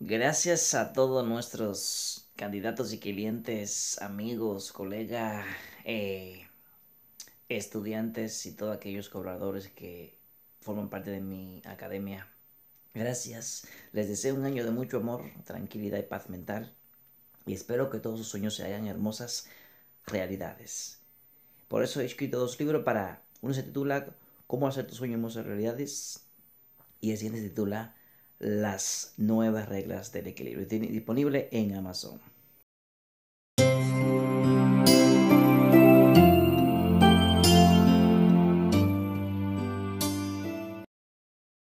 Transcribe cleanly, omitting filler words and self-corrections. Gracias a todos nuestros candidatos y clientes, amigos, colegas, estudiantes y todos aquellos colaboradores que forman parte de mi academia. Gracias. Les deseo un año de mucho amor, tranquilidad y paz mental. Y espero que todos sus sueños se hagan hermosas realidades. Por eso he escrito dos libros para... Uno se titula Cómo hacer tus sueños hermosas realidades. Y el siguiente se titula Las nuevas reglas del equilibrio. Disponible en Amazon.